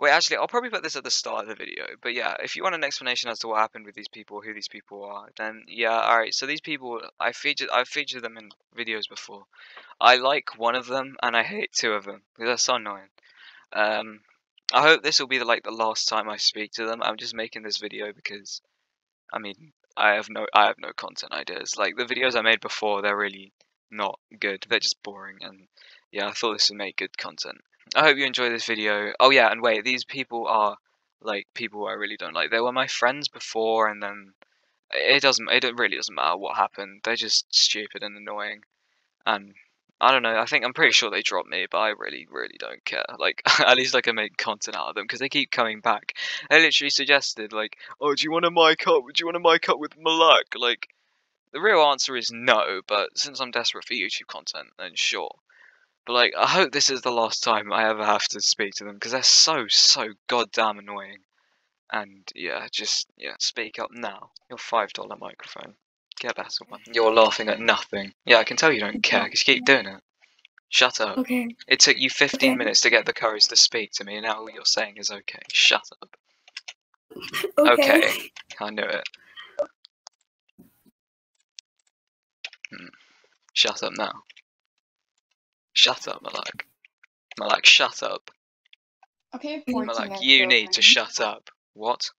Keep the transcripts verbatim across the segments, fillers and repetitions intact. Wait, actually, I'll probably put this at the start of the video. But yeah, if you want an explanation as to what happened with these people, who these people are, then yeah, alright. So these people, I featured, I've featured them in videos before. I like one of them, and I hate two of them, because they're so annoying. Um, I hope this will be the, like the last time I speak to them. I'm just making this video because, I mean, I have no, I have no content ideas. Like, the videos I made before, they're really not good. They're just boring, and yeah, I thought this would make good content. I hope you enjoy this video. Oh yeah, and wait, these people are, like, people I really don't like. They were my friends before, and then it doesn't, it really doesn't matter what happened. They're just stupid and annoying, and I don't know, I think, I'm pretty sure they dropped me, but I really, really don't care. Like, at least I can make content out of them, because they keep coming back. They literally suggested, like, oh, do you want to mic up, do you want to mic up with Malak? Like, the real answer is no, but since I'm desperate for YouTube content, then sure. But, like, I hope this is the last time I ever have to speak to them, because they're so, so goddamn annoying. And, yeah, just, yeah, speak up now. Your five dollar microphone. Get better one. You're laughing at nothing. Yeah, I can tell you don't care, because you keep doing it. Shut up. Okay. It took you fifteen okay. minutes to get the courage to speak to me, and now all you're saying is okay. Shut up. Okay. Okay. I knew it. Hmm. Shut up now. Shut up, Malak. Malak, shut up. Okay, fourteen. Malak, you need to shut up. What?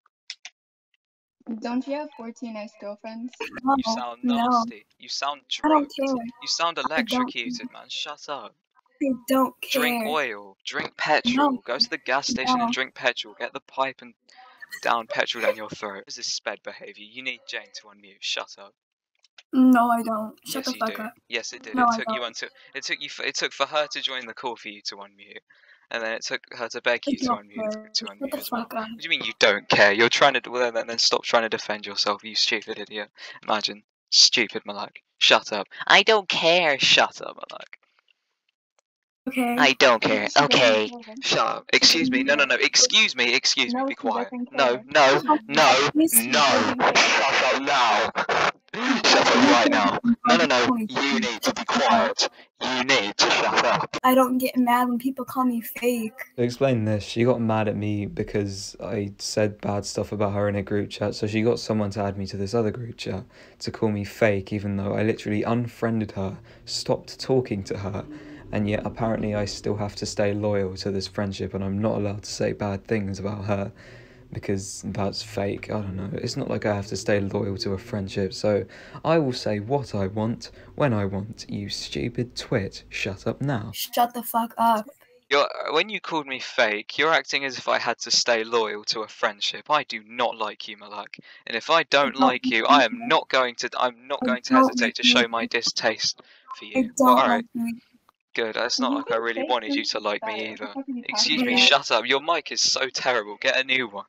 Don't you have fourteen ex-girlfriends? No, you sound nasty. No. You sound drugged. I don't care. You sound electrocuted, man. Shut up. I don't care. Drink oil. Drink petrol. No. Go to the gas station no. and drink petrol. Get the pipe and down petrol down your throat. This is sped behavior. You need Jane to unmute. Shut up. No, I don't. Shut yes, the fuck do. up. Yes, it did. No, it took you until it took you. For, it took for her to join the call for you to unmute, and then it took her to beg you I to unmute. To, to unmute as well. What do you mean you don't care? You're trying to. Well, then, then stop trying to defend yourself, you stupid idiot. Imagine, stupid Malak. Shut up. I don't care. Shut up, Malak. Okay. I don't care. Okay. Shut up. Excuse me. No, no, no. Excuse me. Excuse me. Be quiet. No, no, no, no. Shut up now. Shut up right now. No, no, no. You need to be quiet. You need to shut up. I don't get mad when people call me fake. To explain this, she got mad at me because I said bad stuff about her in a group chat, so she got someone to add me to this other group chat to call me fake, even though I literally unfriended her, stopped talking to her, and yet apparently I still have to stay loyal to this friendship, and I'm not allowed to say bad things about her, because that's fake. I don't know, it's not like I have to stay loyal to a friendship, so I will say what I want, when I want, you stupid twit. Shut up now. Shut the fuck up. You're, when you called me fake, you're acting as if I had to stay loyal to a friendship. I do not like you, Malak, and if I don't like you, I am not going to, I'm not going to hesitate to show my distaste for you. Alright. Good, it's not like I really wanted you to like me either. Excuse me, shut up, your mic is so terrible, get a new one.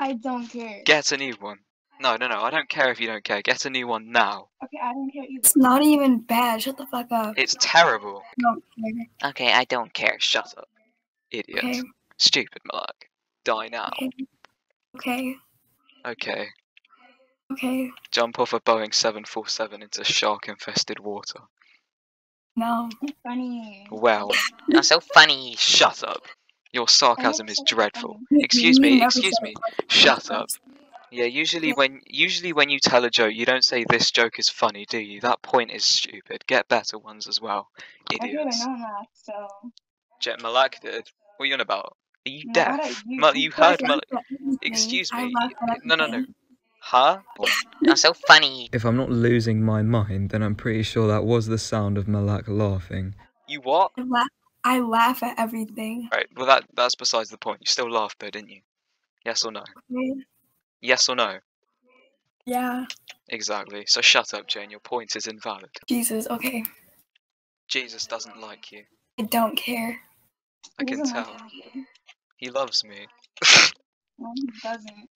I don't care. Get a new one. No, no, no, I don't care if you don't care. Get a new one now. Okay, I don't care either. It's not even bad. Shut the fuck up. It's terrible. I don't care. Okay, I don't care. Shut up. Idiot. Okay. Stupid Malak. Die now. Okay. Okay. Okay. Jump off a Boeing seven forty-seven into shark-infested water. No. That's funny. Well. That's so funny. Shut up. Your sarcasm is dreadful. Excuse me, excuse me. Shut up. Yeah, usually when usually when you tell a joke, you don't say this joke is funny, do you? That point is stupid. Get better ones as well, idiots. I didn't know that, so... Jet Malak did. What are you on about? Are you no, deaf? You, you heard Malak... Excuse me. No, no, no. Huh? That's so funny. If I'm not losing my mind, then I'm pretty sure that was the sound of Malak laughing. You what? I laugh at everything. Right, well that that's besides the point. You still laughed though, didn't you? Yes or no? Okay. Yes or no? Yeah. Exactly. So shut up, Jane. Your point is invalid. Jesus, okay. Jesus doesn't like you. I don't care. I can tell. Like he loves me. No, he doesn't.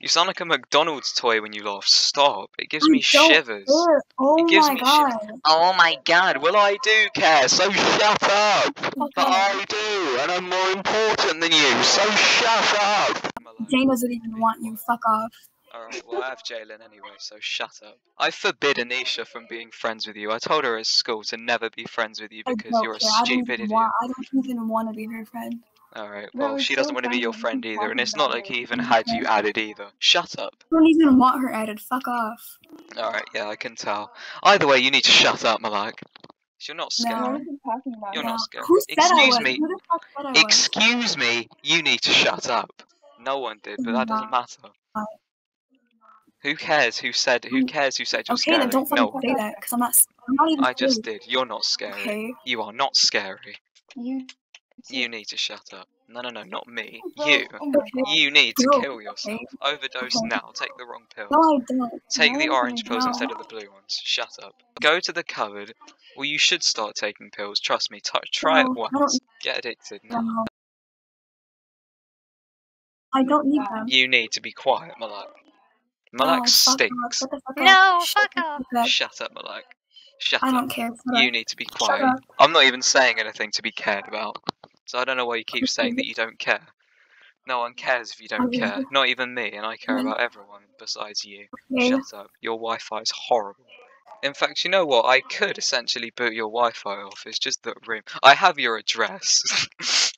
You sound like a McDonald's toy when you laugh. Stop. It gives I me shivers. Care. Oh it gives my me god. Shivers. Oh my god. Well, I do care, so shut up. Okay. But I do, and I'm more important than you, so shut up. Jane doesn't even want you. Fuck off. Alright, well I have Jalen anyway, so shut up. I forbid Anisha from being friends with you. I told her at school to never be friends with you because you're a I stupid idiot. Want, I don't even want to be her friend. Alright, well she doesn't want to be your friend either, and it's not like he even had you added either. Shut up. I don't even want her added, fuck off. Alright, yeah, I can tell. Either way, you need to shut up, Malak. You're not scary. No, you're no. not scary. Who said Excuse I me. Who the fuck said I Excuse was? me. You need to shut up. No one did, but that doesn't matter. Who cares who said? Who cares who said you're okay, scary? Then don't fucking no. say that, because I'm not. I'm not even I scared. just did. You're not scary. Okay. You are not scary. You. You need to shut up. No, no, no, not me. You. You need to kill yourself. Overdose now. Take the wrong pills. No, I don't. Take the orange pills instead of the blue ones. Shut up. Go to the cupboard. Well, you should start taking pills. Trust me. T try it once. Get addicted now. I don't need them. You need to be quiet, Malak. Malak stinks. No, fuck off. Shut up, Malak. Shut up. I don't care. You need to be quiet. I'm not even saying anything to be cared about. So I don't know why you keep saying that you don't care. No one cares if you don't okay. care. Not even me, and I care about everyone besides you. Okay. Shut up. Your Wi-Fi is horrible. In fact, you know what? I could essentially boot your Wi-Fi off. It's just that room. I have your address.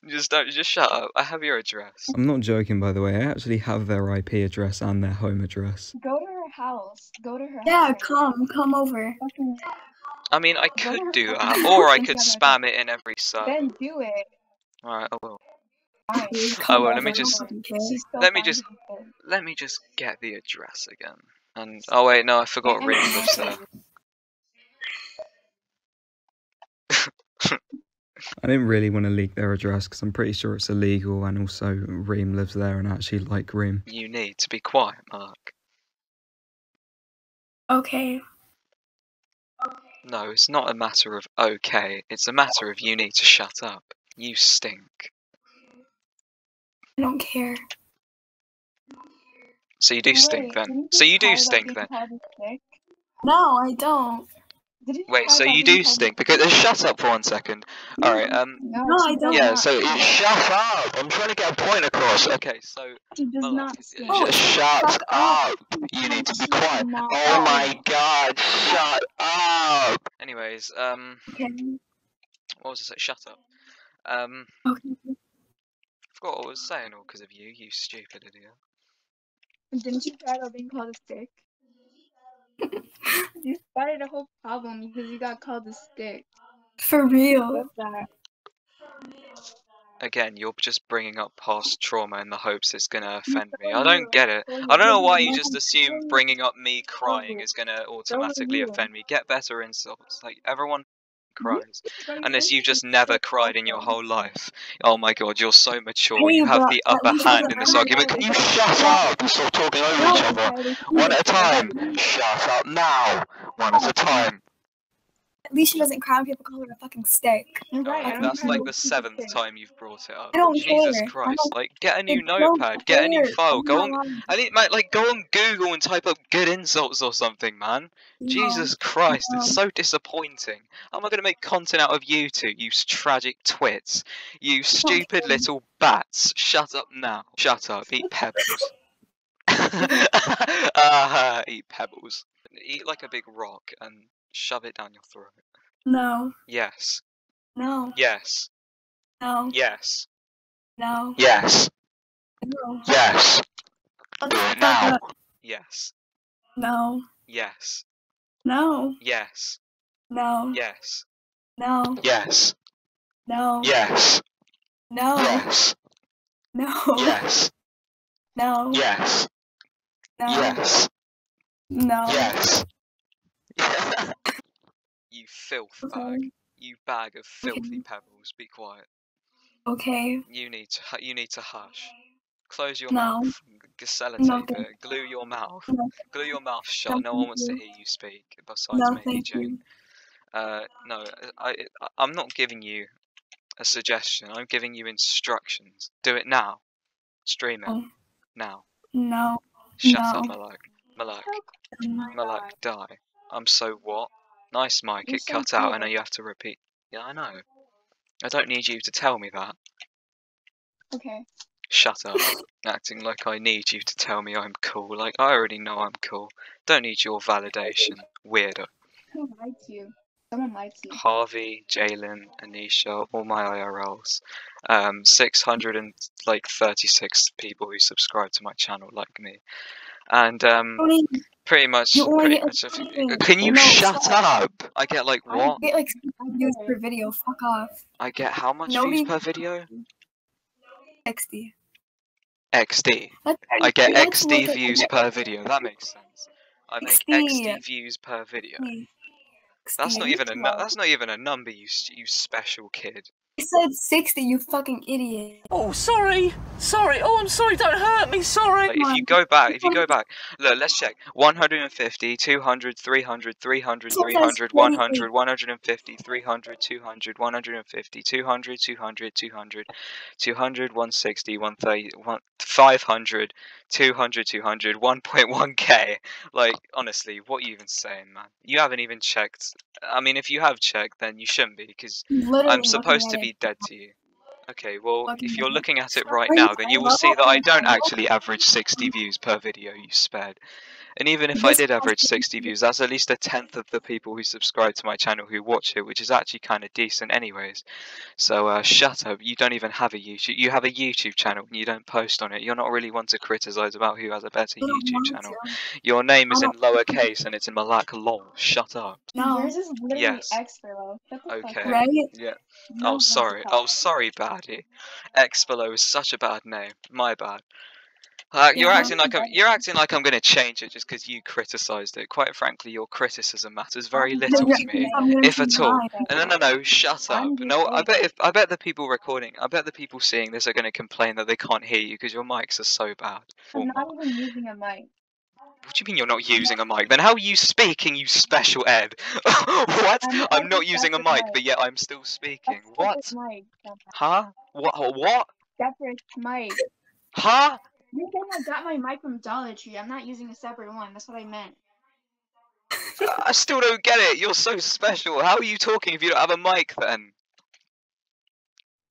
just don't. Just shut up. I have your address. I'm not joking, by the way. I actually have their I P address and their home address. Go to her house. Go to her. Yeah, house. come, come over. Okay. I mean, I could do that, or I could spam it in every server. Then do it. Alright, I will. I will. Let me just, let me just, let me just get the address again. And oh wait, no, I forgot Ring was there. I didn't really want to leak their address because I'm pretty sure it's illegal, and also Reem lives there, and I actually like Reem. You need to be quiet, Mark. Okay. No, it's not a matter of okay. It's a matter of you need to shut up. You stink. I don't care. So you do Wait, stink then. So you do stink then. No, I don't. Wait, so you do stink because uh, shut up for one second. All right. Um. No, I don't. Yeah. So shut up. I'm trying to get a point across. Okay. So. She does not stink. Just shut up. You need to be quiet. Oh my God! Shut up. Anyways, um. What was I saying? Shut up. Um, okay. I forgot what I was saying all because of you, you stupid idiot. Didn't you try about being called a stick? You started a whole problem because you got called a stick. For real. That. Again, you're just bringing up past trauma in the hopes it's going to offend me. I don't get it. I don't know why you just assume bringing up me crying is going to automatically offend me. Get better insults. Like, everyone... cries, unless you've just never cried in your whole life. Oh my God, you're so mature. You have the upper hand in this argument. Can you shut up? You're still talking over each other. One at a time. Shut up now. One at a time. At least she doesn't cry when people call her a fucking stick. Right, that's like the seventh time you've brought it up. I don't Jesus care. Christ! Don't... Like, get a new it's notepad, get a new file. Go on, on. I need, mate, like, go on Google and type up good insults or something, man. No. Jesus Christ, no. It's so disappointing. How am I going to make content out of you two, you tragic twits, you stupid little bats? Shut up now. Shut up. Eat pebbles. uh, eat pebbles. Eat like a big rock and. Shove it down your throat. No. Yes. No. Yes. No. Yes. No. Yes. No. Yes. Do it now. Yes. No. Yes. No. Yes. No. Yes. No. Yes. No. Yes. No. Yes. No. Yes. No. Yes. No. Yes. No. Yes. You filth okay. bag. You bag of filthy okay. pebbles. Be quiet. Okay. You need to you need to hush. Close your no. mouth. Sellotape no. it. Glue your mouth. No. Glue your mouth shut. No, no one wants you. to hear you speak besides no, me, June. Uh, no, I, I, I'm not giving you a suggestion. I'm giving you instructions. Do it now. Stream it. Oh. Now. No. Shut no. up, Malak. Malak. Oh Malak, die. I'm so what? Nice, Mike. You're it so cut cool. out. I know you have to repeat. Yeah, I know. I don't need you to tell me that. Okay. Shut up. Acting like I need you to tell me I'm cool. Like, I already know I'm cool. Don't need your validation. Weirdo. Someone likes you. Someone likes you. Harvey, Jalen, Anisha, all my I R Ls. Um, six hundred thirty-six people who subscribe to my channel like me. And, um... Pretty much. Pretty much can you no, shut sorry. up? I get like what? I get like views per video. Fuck off. I get how much no views per video? X D. X D. That's, I get X D views at, per video. That makes sense. I make X D, X D views per video. X D. That's not even a that's not even a number. You you special kid. You said sixty, you fucking idiot. Oh, sorry. Sorry. Oh, I'm sorry. Don't hurt me. Sorry. Like, if you go back, if you go back, look, let's check. one hundred fifty, two hundred, three hundred, three hundred, three hundred, one hundred, one hundred fifty, three hundred, two hundred, one hundred fifty, two hundred, two hundred, two hundred, two hundred, one hundred sixty, one hundred thirty, five hundred, two hundred, two hundred, one point one K. Like, honestly, what are you even saying, man? You haven't even checked. I mean, if you have checked, then you shouldn't be, because I'm supposed to be dead to you. Okay, well, if you're looking at it right now, then you will see that I don't actually average sixty views per video, you spared. And even if I did average sixty views, that's at least a tenth of the people who subscribe to my channel who watch it, which is actually kind of decent anyways. So, uh, shut up. You don't even have a YouTube. You have a YouTube channel and you don't post on it. You're not really one to criticize about who has a better YouTube channel. Your name is in lowercase and it's in Malak lol. Shut up. No, yours is literally yes. X below. Okay. Right? Yeah. Oh, sorry. Oh, sorry, bad. X below is such a bad name. My bad. Uh, you're yeah, acting like I'm. You're acting like I'm going to change it just because you criticised it. Quite frankly, your criticism matters very little to me, if at all. No, no, no. Shut up. No, I bet. If I bet the people recording, I bet the people seeing this are going to complain that they can't hear you because your mics are so bad. I'm not even using a mic. What do you mean you're not using a mic? Then how are you speaking, you special ed? What? I'm not using a mic, but yet I'm still speaking. What? Huh? What? What? Separate mic. Huh? You think I got my mic from Dollar Tree. I'm not using a separate one. That's what I meant. I still don't get it. You're so special. How are you talking if you don't have a mic then?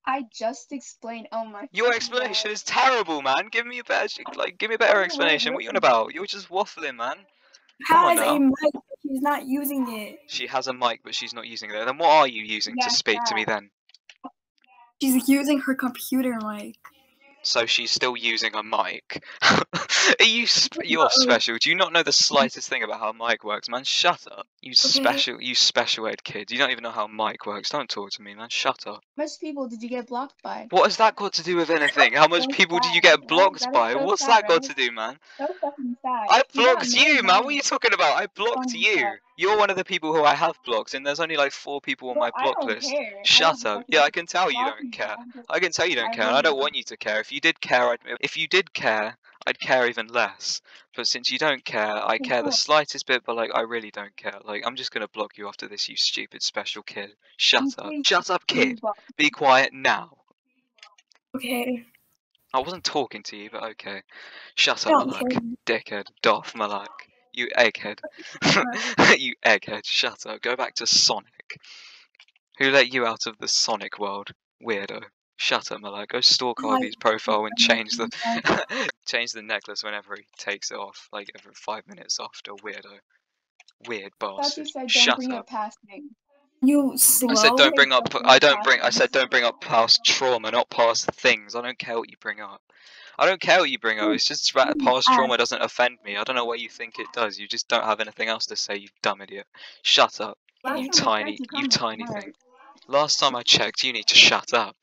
I just explained. Oh my. Your explanation God. is terrible, man. Give me a better, like, give me a better explanation. What are you on about? You're just waffling, man. How is a mic? But she's not using it. She has a mic, but she's not using it. Then what are you using yeah, to speak yeah. to me? Then she's using her computer mic. So she's still using a mic. Are you? Sp you're special. Do you not know the slightest thing about how mic works, man? Shut up. You okay. special. You special ed kid. You don't even know how mic works. Don't talk to me, man. Shut up. How much people did you get blocked by? What has that got to do with anything? How much people did you get blocked that by? So What's sad, that got right? to do, man? That fucking sad. I blocked you, you man. What are you talking about? I blocked you. Sad. You're one of the people who I have blocked, and there's only like four people on well, my block list. Care. Shut up. Yeah, I can tell you don't care. I can tell you don't care, and I don't want you to care. If you did care, I'd, if you did care, I'd care even less. But since you don't care, I care the slightest bit, but like, I really don't care. Like, I'm just gonna block you after this, you stupid special kid. Shut up. Shut up, kid. Be quiet now. Okay. I wasn't talking to you, but okay. Shut up, Malak. Dickhead. Doff, Malak. You egghead. You egghead. Shut up. Go back to Sonic. Who let you out of the Sonic world? Weirdo. Shut up, Malak. Go stalk Harvey's profile and change the change the necklace whenever he takes it off, like every five minutes after. Weirdo. Weird bastard. Said, Shut up. Past you slow I said don't bring up I don't bring I said don't bring up past trauma, not past things. I don't care what you bring up. I don't care what you bring up, it's just that past trauma doesn't offend me. I don't know why you think it does. You just don't have anything else to say, you dumb idiot. Shut up, Last you tiny, you tiny thing. Last time I checked, you need to shut up.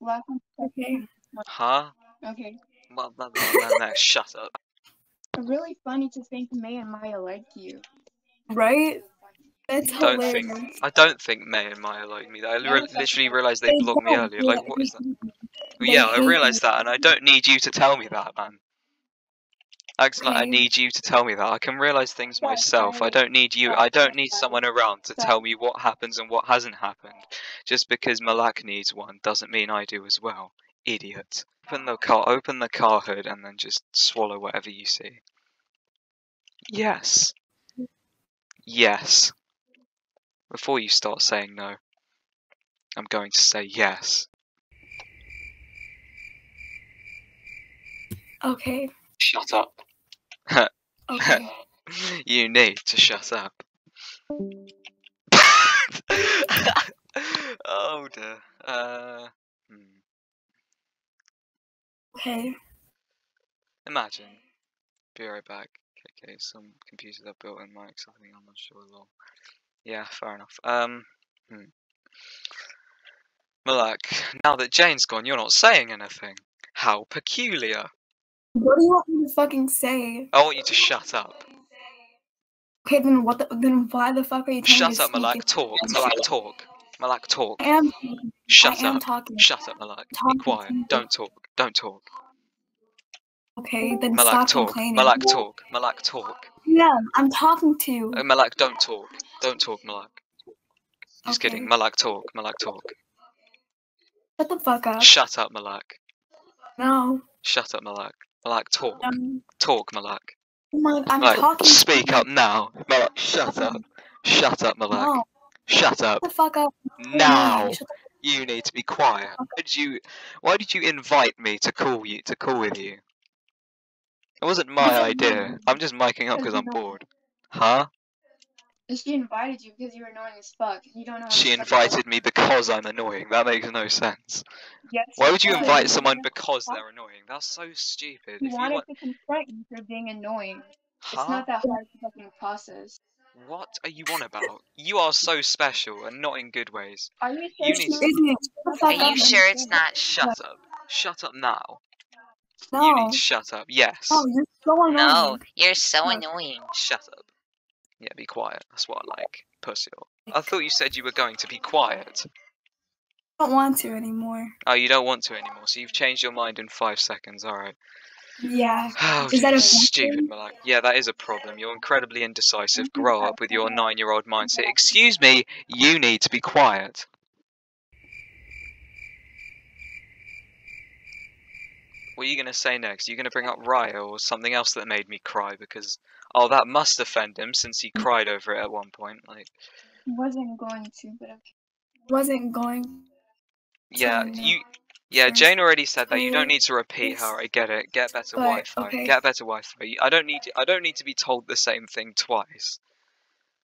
Last okay. Huh? Okay. Well, no, no, no, no, shut up. It's really funny to think May and Maya like you. Right? That's don't hilarious. think I don't think May and Maya like me. I re literally realised they blocked me earlier. Like, what is that? Yeah, I realised that, and I don't need you to tell me that, man. Acts like I need you to tell me that. I can realise things myself. I don't need you. I don't need someone around to tell me what happens and what hasn't happened. Just because Malak needs one doesn't mean I do as well. Idiot. Open the car. Open the car hood, and then just swallow whatever you see. Yes. Yes. Before you start saying no, I'm going to say yes. Okay. Shut up. Okay. You need to shut up. Oh dear. Uh, hmm. Okay. Imagine. Be right back. Okay, some computers are built in mics, I think, I'm not sure at all. Yeah, fair enough. Um, hmm. Malak, now that Jane's gone, you're not saying anything. How peculiar. What do you want me to fucking say? I want you to shut up. Okay, then what the, then why the fuck are you telling me? Shut up, Malak, talk. Malak, talk. Malak, talk. I am talking. Shut I up. Am talking. Shut up, Malak. Be quiet. Don't talk. Don't talk. Okay, then Malak, stop talk. Complaining. Malak, talk. Malak, talk. Yeah, I'm talking to you. Oh, Malak, don't talk. Don't talk, Malak. Just okay. Kidding. Malak, talk. Malak, talk. Shut the fuck up. Shut up, Malak. No. Shut up, Malak. Malak, talk. Um, talk, Malak. Malak, I'm Malak, talking. Speak up now. Malak, shut up. Shut up, Malak. No. Shut up. Shut the fuck up. Now. You need to be quiet. Why did you? Why did you invite me to call you to call with you? It wasn't my idea. I'm just micing up because I'm bored. Huh? She invited you because you were annoying as fuck. You don't know. She invited me because I'm annoying. That makes no sense. Yes. Why would you invite someone because they're annoying? That's so stupid. She wanted to confront you for being annoying. Huh? It's not that hard to fucking process. What are you on about? You are so special and not in good ways. Are you sure? Are you sure it's not? Shut up. Shut up now. No. You need to shut up. Yes. Oh, you're so annoying. No, you're so annoying. Shut up. Yeah, be quiet. That's what I like. Pussy. I thought you said you were going to be quiet. I don't want to anymore. Oh, you don't want to anymore. So you've changed your mind in five seconds. All right. Yeah. Oh, is that a stupid Malak? Yeah, that is a problem. You're incredibly indecisive. Grow up with your nine-year-old mindset. Excuse me. You need to be quiet. What are you going to say next? Are you going to bring up Raya or something else that made me cry? Because, oh, that must offend him since he cried over it at one point. Like, wasn't going to, but wasn't going. Yeah, you. Yeah, Jane already said that. You don't need to repeat her. I get it. Get better Wi-Fi. Okay. Get better Wi-Fi. I don't need. To, I don't need to be told the same thing twice.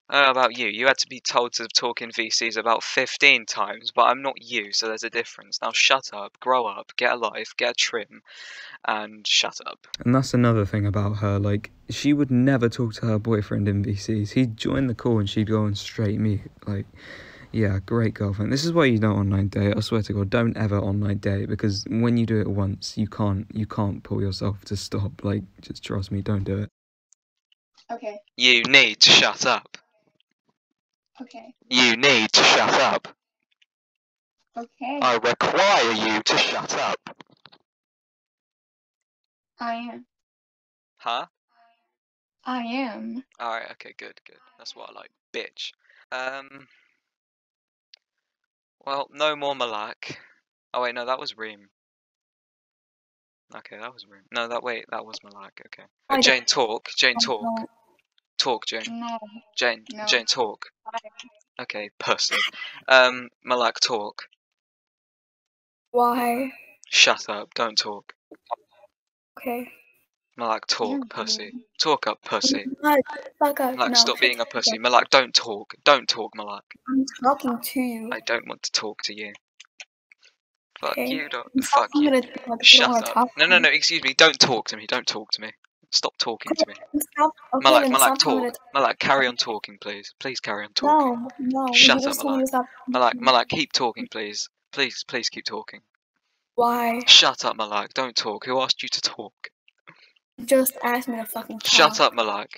I don't know about you. You had to be told to talk in V Cs about fifteen times, but I'm not you, so there's a difference. Now shut up, grow up, get a life, get a trim, and shut up. And that's another thing about her, like, she would never talk to her boyfriend in V Cs. He'd join the call and she'd go on straight mute, like, yeah, great girlfriend. This is why you don't online date, I swear to God, don't ever online date, because when you do it once, you can't, you can't pull yourself to stop, like, just trust me, don't do it. Okay. You need to shut up. Okay. You need to shut up. Okay. I require you to shut up. I am. Huh? I am. Alright, okay, good, good. That's what I like, bitch. Um. Well, no more Malak. Oh wait, no, that was Reem. Okay, that was Reem. No, that, wait, that was Malak, okay. Uh, Jane, talk. Jane, talk. Talk, Jane. No. Jane, no. Jane, talk. Okay, person. Um, Malak, talk. Why? Shut up, don't talk. Okay. Malak, talk, mm-hmm. Pussy. Talk up, pussy. No, fuck up. Malak, no. Stop being a pussy. Malak, don't talk. Don't talk, Malak. I'm talking to you. I don't want to talk to you. Fuck okay. you, don't. I'm fuck you. Gonna, like, shut up. No, no, no, excuse me. Don't talk to me. Don't talk to me. Stop talking to me. Stop, okay, Malak, Malak, talk. Malak, carry on talking, please. Please carry on talking. No, no. Shut up, Malak. Malak, Malak, keep talking, please. Please, please keep talking. Why? Shut up, Malak. Don't talk. Who asked you to talk? Just asked me to fucking talk. Shut up, Malak.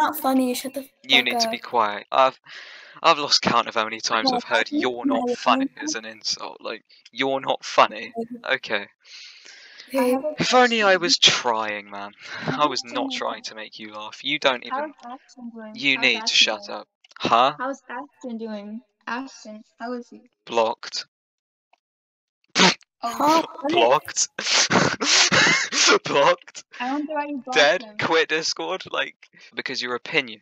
Not funny. You shut the fuck up. You need to be quiet. I've, I've lost count of how many times no, I've heard "you're not funny" as an insult. Like, you're not funny. Okay. If only I was trying, man. I was not trying to make you laugh. You don't even. You need to shut up. Huh? How's Ashton doing? Ashton, how is he? Blocked. Oh, blocked. Blocked. I don't know why you blocked him. Dead. Quit Discord, like, because your opinion,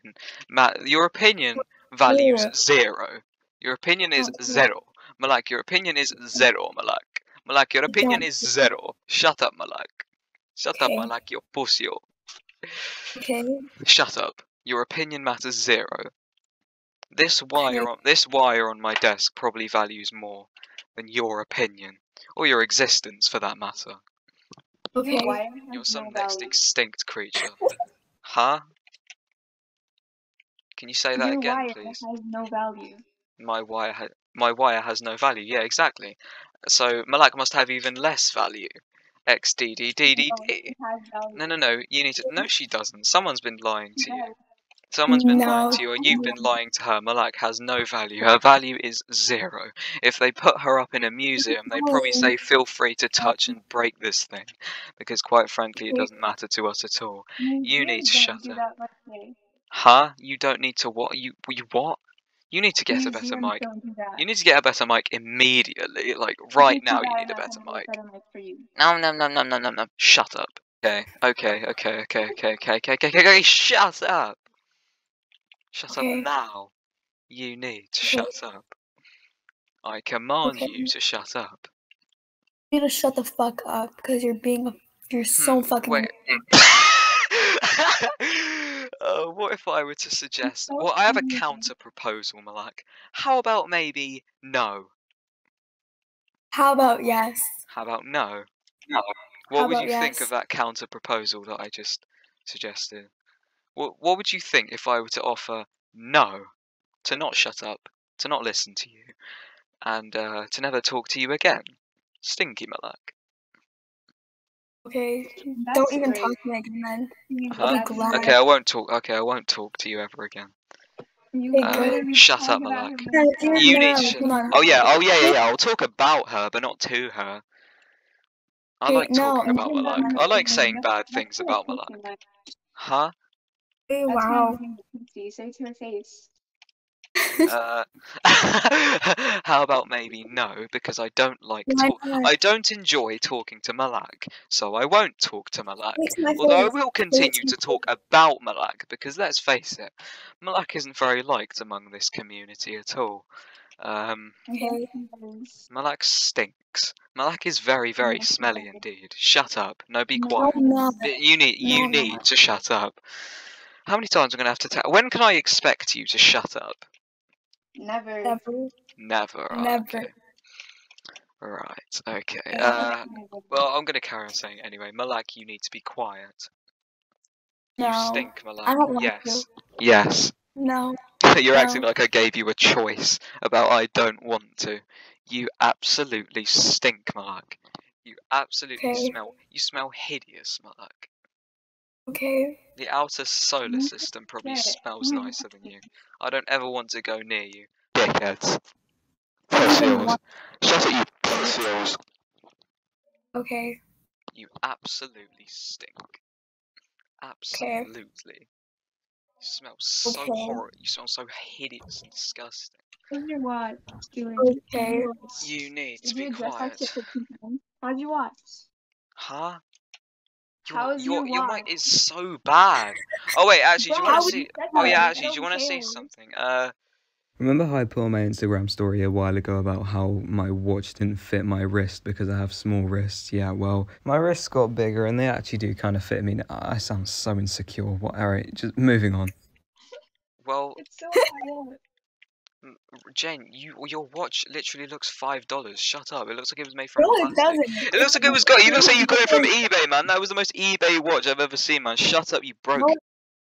Matt. Your opinion values zero. Your opinion is zero, Malak. Your opinion is zero, Malak. Malak, your opinion is zero. Shut up, Malak. Shut okay. up, I like your pussy. Or... Okay. Shut up. Your opinion matters zero. This wire on this wire on my desk probably values more than your opinion or your existence, for that matter. Okay. Why You're some next value? extinct creature. Huh? Can you say that your again, wire please? Has no value. My wire has my wire has no value. Yeah, exactly. So Malak must have even less value. X D D D D D. No, no, no. You need to. No, she doesn't. Someone's been lying to you. Someone's been no. lying to you, or you've been lying to her. Malak has no value. Her value is zero. If they put her up in a museum, they probably say, feel free to touch and break this thing. Because quite frankly, it doesn't matter to us at all. You need to shut up. Huh? You don't need to what? You, you what? You need to get a better mic. You need to get a better mic immediately. Like, right now, you need a better mic. No, no, no, no, no, no, no. Shut up. Okay, okay, okay, okay, okay, okay, okay, okay, okay, shut up. Shut okay. up now. You need to okay. shut up. I command okay. you to shut up. You need to shut the fuck up, because you're being a, you're so hmm, fucking wait. uh, what if I were to suggest so well I have a counter proposal, Malak. How about maybe no? How about yes? How about no? No. What would you yes? think of that counter proposal that I just suggested? What, what would you think if I were to offer no, to not shut up, to not listen to you, and uh, to never talk to you again? Stinky Malak. Okay, That's don't even great. talk to me again then. Huh? Okay, I won't talk. Okay, I won't talk to you ever again. You uh, shut up, Malak. You, you need to shut up. Oh yeah, oh yeah, yeah, yeah, I'll talk about her, but not to her. I okay, like talking no, about Malak. I like saying bad things about Malak. Huh? Oh, wow. Say to her face. Uh, how about maybe no, because I don't like talk I don't enjoy talking to Malak, so I won't talk to Malak. Although I will continue to talk about Malak, because let's face it, Malak isn't very liked among this community at all. Um, okay. Malak stinks. Malak is very, very smelly indeed. Shut up. No, be quiet. No, no. You need, you no, need no. to shut up. How many times am I going to have to tell? When can I expect you to shut up? Never. Never. Never. Oh, Never. Okay. Right, okay. Uh, well, I'm going to carry on saying it anyway. Malak, you need to be quiet. No. You stink, Malak. I don't want yes. To. Yes. No. You're no. acting like I gave you a choice about I don't want to. You absolutely stink, Malak. You absolutely okay. smell. You smell hideous, Malak. Okay. The outer solar system probably smells nicer than you. I don't ever want to go near you. Dickheads. Pussies. Shut up, you pussies. Okay. You absolutely stink. Absolutely. Okay. You smell so okay. horrible. You smell so hideous and disgusting. I wonder what it's doing. Okay. You need to be quiet. How'd you watch? Huh? Your, your, your mic is so bad. Oh wait, actually, do you want to see? Oh yeah, actually, do you want to see something? Uh, remember how I put on my Instagram story a while ago about how my watch didn't fit my wrist because I have small wrists? Yeah, well, my wrists got bigger and they actually do kind of fit me. I sound so insecure. What? All right, just moving on. Well, it's so hard. Jen, you your watch literally looks five dollars. Shut up! It looks like it was made from. No, it doesn't. It looks like it was got. You look like you got it from eBay, man. That was the most eBay watch I've ever seen, man. Shut up, you broke.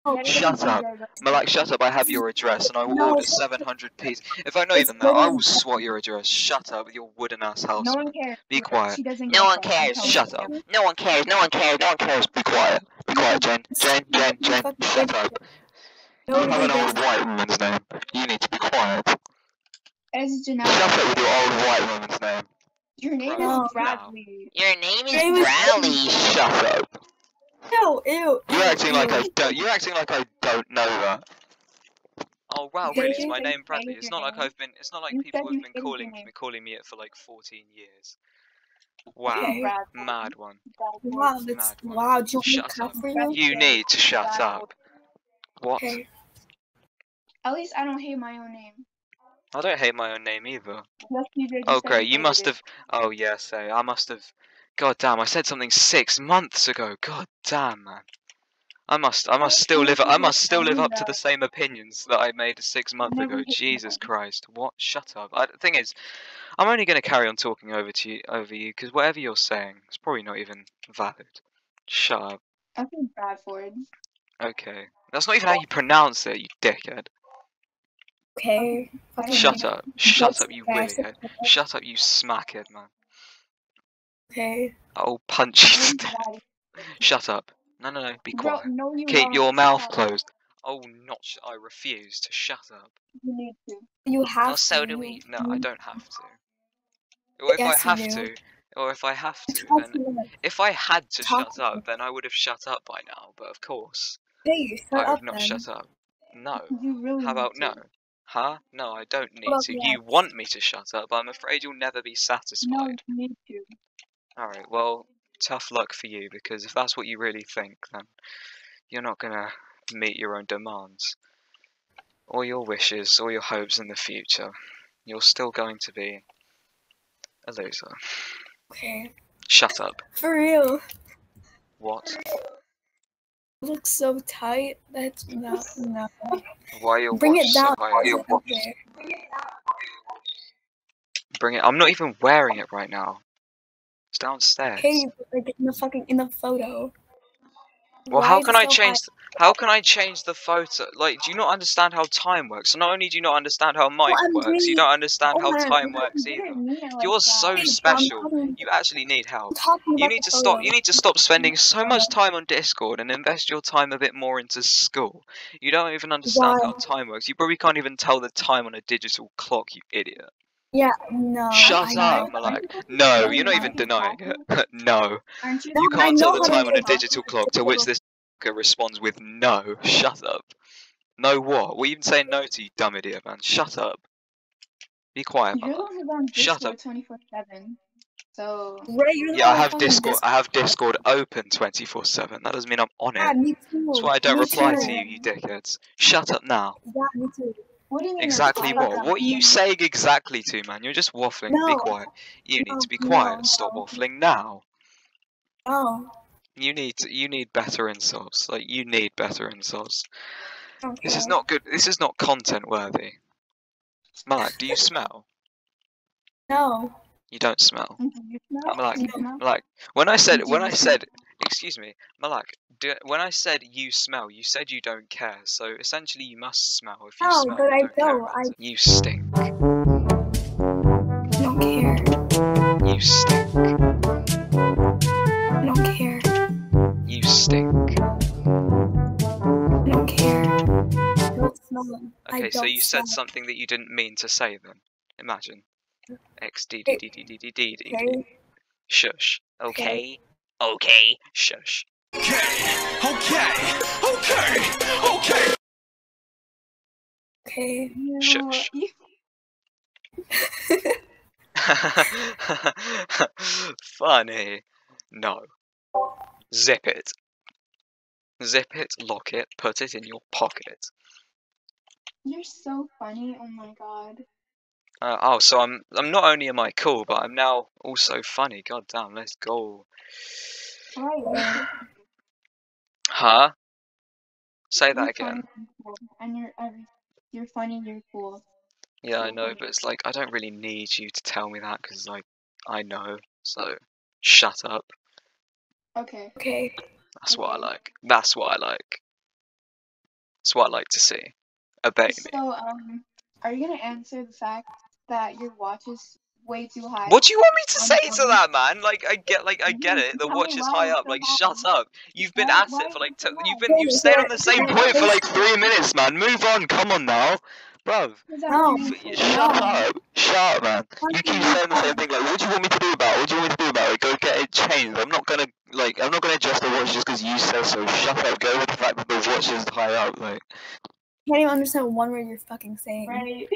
No. No. Shut up, Malak. Shut up. I have your address, and I will no, order seven hundred pieces. If I know even that, I will swat your address. Shut up with your wooden ass house. No one cares. Be quiet. No one cares. Shut up. No one cares. No one cares. No one cares. Be quiet. Be quiet, Jen. Jen. Jen. Jen. Shut up. You have an old white woman's name. You need to be quiet. As Janelle. Shut up with your old white woman's name. Your name Bro, is Bradley. No. Your name is name Bradley. Is... Shut up. No, ew. You're acting ew. like I don't. You're acting like I don't know that. Oh wow, really? It's my name Bradley. It's not like I've been. It's not like people have been calling me calling me it for like fourteen years. Wow, okay. mad one. Wow, that's mad wow. One. Shut up. You need to shut up. What? Okay. At least I don't hate my own name. I don't hate my own name either. Yes, you did. Oh great, you must have. Oh yeah, so I must have God damn, I said something six months ago. God damn, man. I must, I must still live, I must still live up to the same opinions that I made six months ago. Jesus Christ! What? Shut up. I, the thing is, I'm only going to carry on talking over to you, over you, because whatever you're saying is probably not even valid. Shut up. I think Bradford. Okay, that's not even how you pronounce it, you dickhead. Okay. Shut up! Shut up, you willyhead! Shut up, you smackhead, man. Okay. I'll punch you to death. Shut up. No, no, no, be quiet. No, you Keep your mouth closed. Oh, not sh I refuse to shut up. You need to. You have or so to. do we. No, I don't have to. Or if yes, I have you. to, or if I have to, then... If I had to Talk shut to up, then I would have shut up by now, but of course. Hey, shut I would up, not then. shut up. No. You really How about no? To. Huh? No, I don't need well, to. Yeah. You want me to shut up, but I'm afraid you'll never be satisfied. No, you need to. Alright, well... Tough luck for you, because if that's what you really think, then you're not gonna meet your own demands or your wishes or your hopes in the future. You're still going to be a loser. Okay. Shut up. For real. What? You look so tight. That's not enough. Why you're Bring it down. Okay. Bring it. I'm not even wearing it right now. Downstairs. Hey, like in the fucking in the photo. Well, Why how can I so change? The, how can I change the photo? Like, do you not understand how time works? So not only do you not understand how mic well, works, really, you don't understand oh how man, time works either. You're like so that. special. Talking, you actually need help. You need to photo. stop. You need to stop spending so much time on Discord and invest your time a bit more into school. You don't even understand wow. how time works. You probably can't even tell the time on a digital clock. You idiot. Yeah, no. Shut I up, Malak. No, you're not even denying it. No. You can't tell the time on a digital clock, to which this responds with no. Shut up. No what? We even say no to you, dumb idiot, man. Shut up. Be quiet, man. Shut up. So yeah, I have Discord. I have Discord open twenty-four seven. That doesn't mean I'm on it. That's why I don't reply to you, you dickheads. Shut up now. Yeah, me too. What do you mean exactly what? What are you saying exactly to, man? You're just waffling. No. Be quiet. You no, need to be quiet. No. Stop waffling now. Oh. You need to, you need better insults. Like you need better insults. Okay. This is not good. This is not content worthy. Malak, do you smell? No. You don't smell. Do you smell? Malak, no. Malak. When I said, when I said, excuse me, Malak. Do, when I said you smell, you said you don't care, so essentially you must smell if you oh, smell. No, but I don't. don't I... You stink. I don't care. You stink. I don't care. You stink. I don't care. I don't smell them. Okay, I so you said it. something that you didn't mean to say then. Imagine. X D D D D D D D D. Okay. Shush. Okay. Okay. Okay. Shush. Okay, okay, okay, okay. Okay. No. Shush. Funny. No. Zip it. Zip it, lock it, put it in your pocket. You're so funny, oh my god. Uh, oh, so I'm I'm not only am I cool, but I'm now also funny. God damn, let's go. Hi. Huh? Say that again. And you're you're funny, you're cool. Yeah, I know, but it's like I don't really need you to tell me that because like I know. So shut up. Okay. Okay. That's what I like. That's what I like. That's what I like to see. Obey me. So um, are you gonna answer the fact that your watch is way too high? What do you want me to say to that, man? Like I get, like I get it. The watch is high up. Like shut up. You've been at it for like. T you've been. You've stayed on the same point for like three minutes, man. Move on. Come on now, bruv. No. Shut up. Shut up, man. You keep saying the same thing. Like, what do you want me to do about it? What do you want me to do about it? Go get it changed. I'm not gonna like. I'm not gonna adjust the watch just because you say so. Shut up. Go with the fact that the watch is high up. Like. Can't even understand one word you're fucking saying. Right.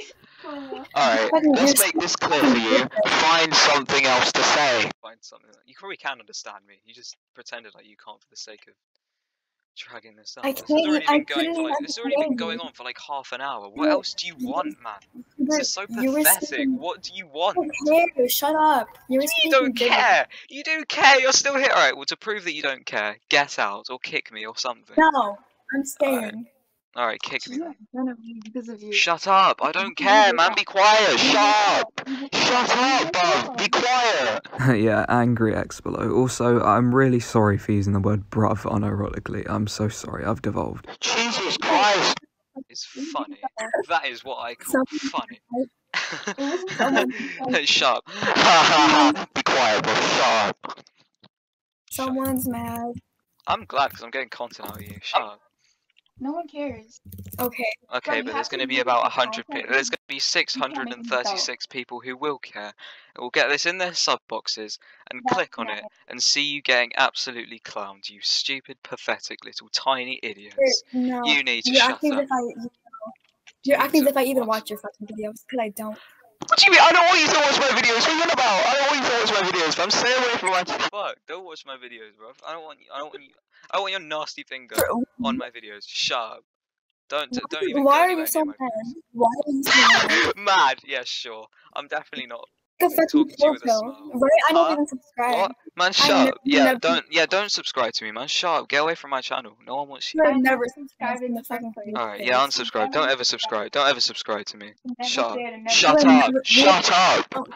Alright, let's make this clear for you. Find something else to say. Find something. You probably can understand me. You just pretended like you can't for the sake of dragging this out. I this has already, been going, for like, this already been going on for like half an hour. What else do you want, man? This is so pathetic. Saying, what do you want? I don't care. Shut up. You, you don't care. Good. You don't care. You're still here. All right, well, to prove that you don't care, get out or kick me or something. No, I'm staying. All right, kick me. Shut up! I don't care, man. Be quiet. Shut up! Shut up, bruv! Be quiet. Yeah, angry X below. Also, I'm really sorry for using the word "bruv" unironically. I'm so sorry. I've devolved. Jesus Christ! It's funny. That is what I call funny. Shut up! Ha ha ha! Be quiet, bruv. Shut up. Someone's mad. I'm glad because I'm getting content out of you. Shut up. No one cares. Okay. Okay, but, but there's going to be about one hundred people. There's going to be six hundred thirty-six people who will care. Will get this in their sub boxes and That's click on it and see you getting absolutely clowned, you stupid, pathetic little tiny idiots. No. You need to You're shut acting up. As if I, you know, you're you acting as if I even watch your fucking videos, because I don't. What do you mean? I don't want you to watch my videos. What are you on about? I don't want you to watch my videos. I'm staying away from my fuck. Don't watch my videos, bro. I don't want you. I don't want you. I don't want your nasty finger on my videos. Shut up. Don't don't even. Why are you so mad? Why are you so mad? Mad? Yeah, sure. I'm definitely not. The fucking photo. Right? I don't uh, even subscribe. What? Man, shut I up. Yeah, never... don't. Yeah, don't subscribe to me, man. Shut up. Get away from my channel. No one wants you. I'm never subscribing the fucking place. All right. Yeah, unsubscribe. Don't ever subscribe. Don't ever subscribe to me. Shut up. Shut up. Shut up.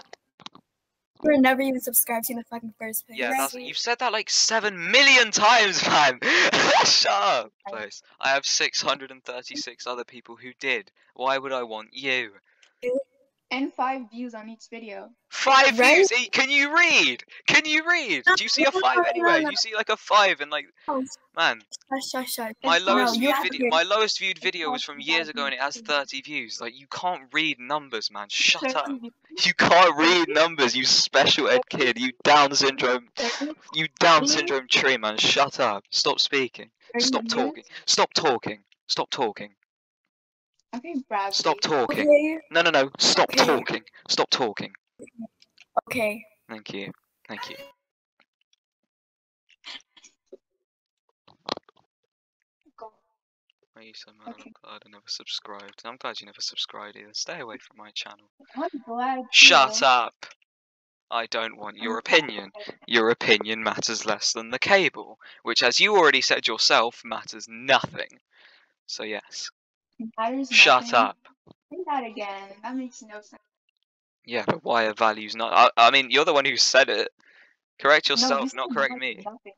You're never even subscribed to in the fucking first place. Yeah, that's, you've said that like seven million times, man. Shut up, please. I have six hundred and thirty-six other people who did. Why would I want you? And five views on each video. Five right? views? Can you read? Can you read? Do you see a five anywhere? You see like a five and like, man. My lowest viewed video, my lowest viewed video was from years ago and it has thirty views. Like you can't read numbers, man. Shut up. You can't read numbers, you special ed kid. You Down syndrome. You Down syndrome tree, man. Shut up. Stop speaking. Stop talking. Stop talking. Stop talking. Okay, Bradley. Stop talking. Okay. No, no, no. Stop okay. talking. Stop talking. Okay. Thank you. Thank you. Are you so mad? Okay. I'm glad I never subscribed. I'm glad you never subscribed either. Stay away from my channel. I'm glad. Shut you. up. I don't want your opinion. Your opinion matters less than the cable, which, as you already said yourself, matters nothing. So, yes. Shut up. Say that again. That makes no sense. Yeah, but why are values not? I, I mean, you're the one who said it. Correct yourself, no, you not correct me. Nothing.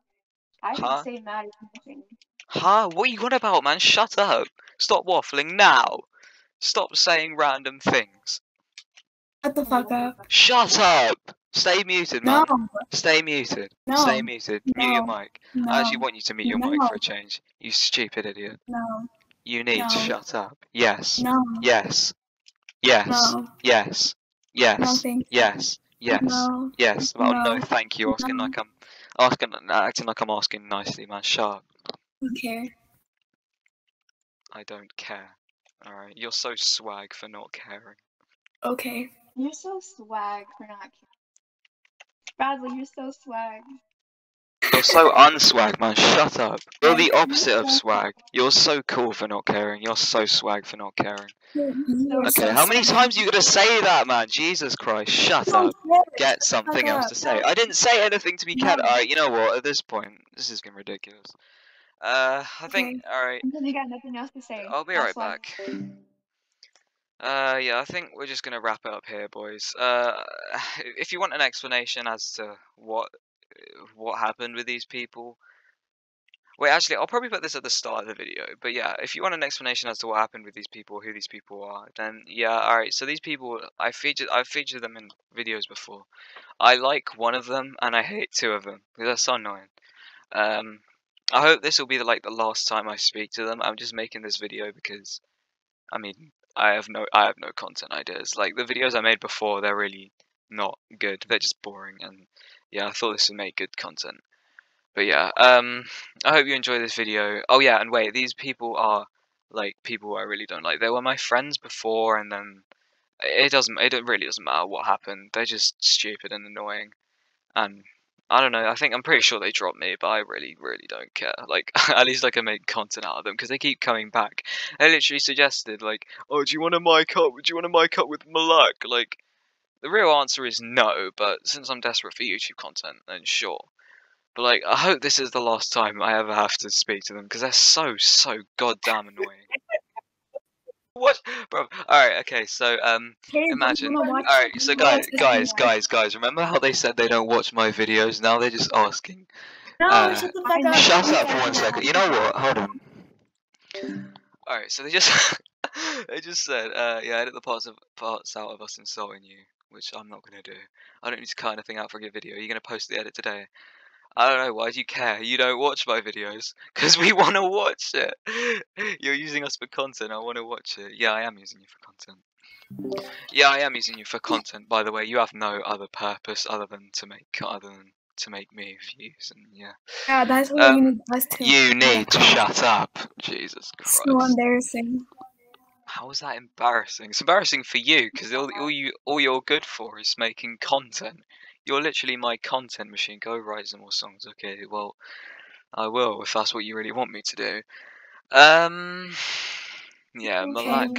I huh? didn't say matters nothing. Huh? What are you on about, man? Shut up. Stop waffling now. Stop saying random things. Shut the fuck up. Shut up. Stay muted, man. No. Stay muted. No. Stay muted. No. Mute your mic. No. I actually want you to mute your no. mic for a change. You stupid idiot. No. You need no. to shut up. Yes. No. Yes. Yes. No. Yes. Yes. No, thank you. Yes. Yes. No. Yes. Well, no. no, thank you. Asking no. like I'm asking, acting like I'm asking nicely, man. Shut up. Okay. I don't care. All right. You're so swag for not caring. Okay. You're so swag for not caring. Bradley, you're so swag. You're so unswag, man. Shut up. You're the opposite of swag. You're so cool for not caring. You're so swag for not caring. Okay, how many times are you gonna say that, man? Jesus Christ, shut up. Get something else to say. I didn't say anything to be cared. Alright, you know what? At this point, this is getting ridiculous. Uh, I think, alright. Because you got nothing else to say. I'll be right back. Uh, yeah, I think we're just gonna wrap it up here, boys. Uh, if you want an explanation as to what what happened with these people. Wait, actually, I'll probably put this at the start of the video, but yeah, if you want an explanation as to what happened with these people, who these people are, then yeah, alright, so these people, I featured, I've featured them in videos before. I like one of them, and I hate two of them, because that's so annoying. Um, I hope this will be the, like the last time I speak to them. I'm just making this video because, I mean, I have no, I have no content ideas. Like, the videos I made before, they're really not good, they're just boring, and yeah, I thought this would make good content. But yeah, um, I hope you enjoy this video. Oh yeah, and wait, these people are, like, people I really don't like. They were my friends before, and then it doesn't, it really doesn't matter what happened. They're just stupid and annoying. And I don't know. I think I'm pretty sure they dropped me, but I really, really don't care. Like, at least I can make content out of them because they keep coming back. They literally suggested, like, oh, do you want to mic up? Do you want to mic up with Malak? Like, the real answer is no, but since I'm desperate for YouTube content, then sure. But, like, I hope this is the last time I ever have to speak to them because they're so, so goddamn annoying. What, bro? All right, okay. So, um, imagine. All right, so guys, guys, guys, guys. Remember how they said they don't watch my videos? Now they're just asking. No, uh, shut the fuck up. Shut up for one second. You know what? Hold on. All right, so they just they just said, uh, yeah, edit the parts of parts out of us insulting you, which I'm not gonna do. I don't need to cut anything out for your video. Are you gonna post the edit today? I don't know, why do you care? You don't watch my videos. Because we want to watch it. You're using us for content, I want to watch it. Yeah, I am using you for content. Yeah, I am using you for content, by the way. You have no other purpose other than to make other than to make me views. And yeah. Yeah, that's what um, you need us to. You need to shut up. Jesus Christ. So embarrassing. How is that embarrassing? It's embarrassing for you, because all, all, you, all you're good for is making content. You're literally my content machine. Go write some more songs. Okay, well, I will, if that's what you really want me to do. Um, yeah, okay, Malak.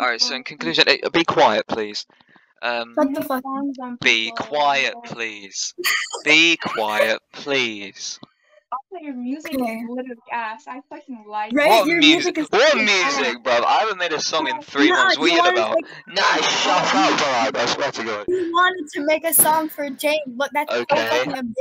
Alright, so in conclusion, hey, be quiet, please. Um, Shut the fuck up. Be quiet, please. Be quiet, please. Also, your music is literally ass. I fucking like it. Right? What your music? music is what music, bro? I haven't made a song in three no, months. What are you about? Like... Nah, shut up, bro. I swear to God. You wanted to make a song for Jane, but that's okay. fucking embarrassing.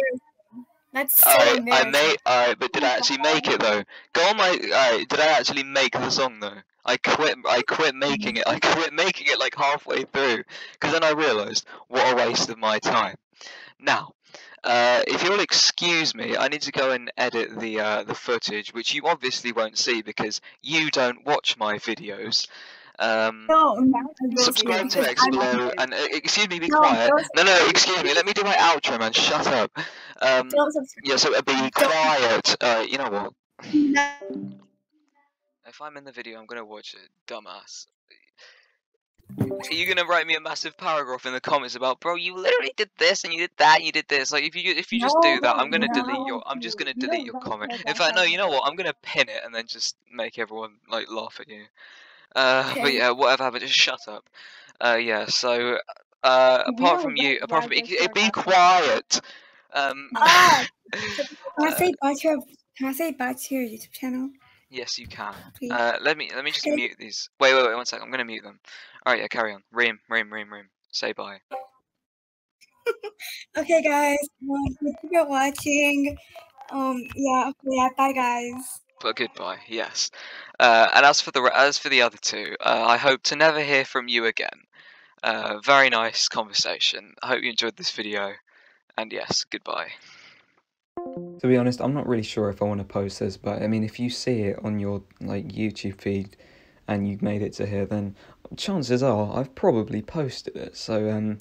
That's so right, embarrassing. I made, alright, but did I actually make it though? Go on my. Alright, did I actually make the song though? I quit. I quit making it. I quit making it like halfway through, because then I realised what a waste of my time. Now. Uh, if you'll excuse me, I need to go and edit the uh, the footage, which you obviously won't see because you don't watch my videos. Um, no, subscribe to X below and uh, excuse me, be no, quiet. No, no, excuse me. Let me do my outro, man. Shut up. Um, yeah, so be quiet. Uh, you know what? If I'm in the video, I'm gonna watch it, dumbass. Are you gonna write me a massive paragraph in the comments about, bro, you literally did this and you did that and you did this? Like, if you if you just no, do that, I'm gonna no, delete your. I'm just gonna delete no, your comment. In fact, no, you know what? I'm gonna pin it and then just make everyone like laugh at you. Uh, okay. But yeah, whatever happened, just shut up. Uh, yeah. So, uh, apart from you, apart from be quiet. Um. Ah, can I say bye to your Can I say bye to your YouTube channel? Yes, you can. Uh, let me let me just okay. mute these. Wait, wait, wait, one sec. I'm gonna mute them. All right, yeah, carry on. Reem, Reem, Reem, Reem. Say bye. Okay, guys. Well, thank you for watching. Um, yeah. Okay, yeah. Bye, guys. But goodbye. Yes. Uh, and as for the as for the other two, uh, I hope to never hear from you again. Uh, very nice conversation. I hope you enjoyed this video. And yes, goodbye. To be honest, I'm not really sure if I want to post this, but I mean, if you see it on your like YouTube feed and you've made it to here, then chances are I've probably posted it. So um,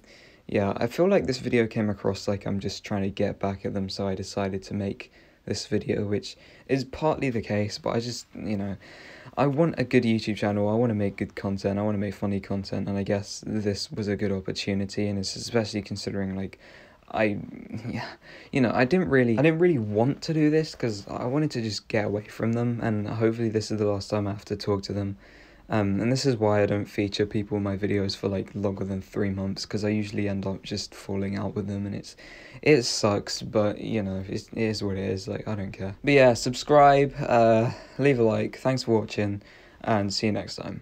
yeah, I feel like this video came across like I'm just trying to get back at them, so I decided to make this video, which is partly the case, but I just, you know, I want a good YouTube channel, I want to make good content, I want to make funny content, and I guess this was a good opportunity, and it's especially considering like, I, yeah, you know, I didn't really, I didn't really want to do this because I wanted to just get away from them, and hopefully this is the last time I have to talk to them. Um, and this is why I don't feature people in my videos for like longer than three months because I usually end up just falling out with them, and it's, it sucks, but you know, it's, it is what it is. Like, I don't care. But yeah, subscribe, uh, leave a like. Thanks for watching, and see you next time.